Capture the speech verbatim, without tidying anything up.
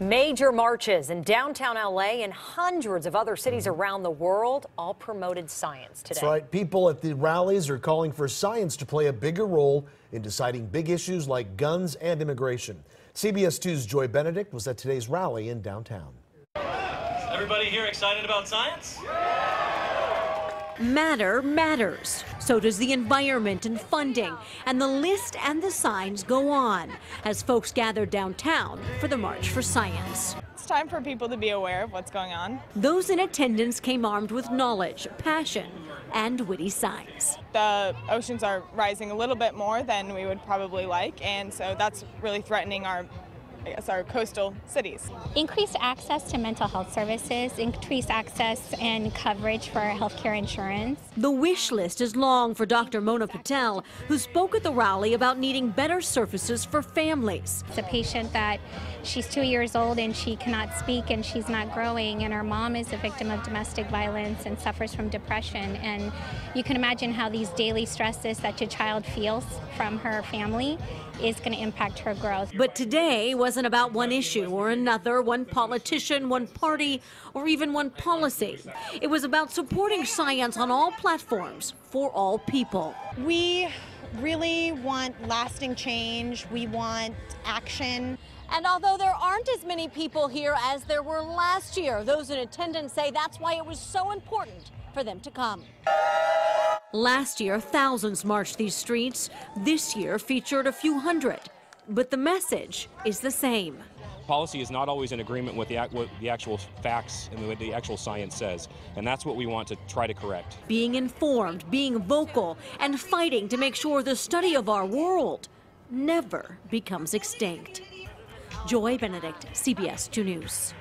Major marches in downtown L A and hundreds of other cities around the world all promoted science today. That's right. People at the rallies are calling for science to play a bigger role in deciding big issues like guns and immigration. C B S two's Joy Benedict was at today's rally in downtown. Everybody here excited about science? Matter matters. So does the environment and funding. And the list and the signs go on as folks gather downtown for the March for Science. It's time for people to be aware of what's going on. Those in attendance came armed with knowledge, passion, and witty signs. The oceans are rising a little bit more than we would probably like, and so that's really threatening our I guess our coastal cities. Increased access to mental health services, increased access and coverage for healthcare insurance. The wish list is long for Doctor Mona Patel, who spoke at the rally about needing better services for families. It's a patient that she's two years old and she cannot speak and she's not growing, and her mom is a victim of domestic violence and suffers from depression. And you can imagine how these daily stresses that your child feels from her family is going to impact her growth. But today was wasn't about one issue or another, one politician, one party, or even one policy. It was about supporting science on all platforms for all people. We really want lasting change. We want action. And although there aren't as many people here as there were last year, those in attendance say that's why it was so important for them to come. Last year, thousands marched these streets. This year featured a few hundred. But the message is the same. Policy is not always in agreement with the, what the actual facts and what the actual science says, and that's what we want to try to correct. Being informed, being vocal, and fighting to make sure the study of our world never becomes extinct. Joy Benedict, C B S two News.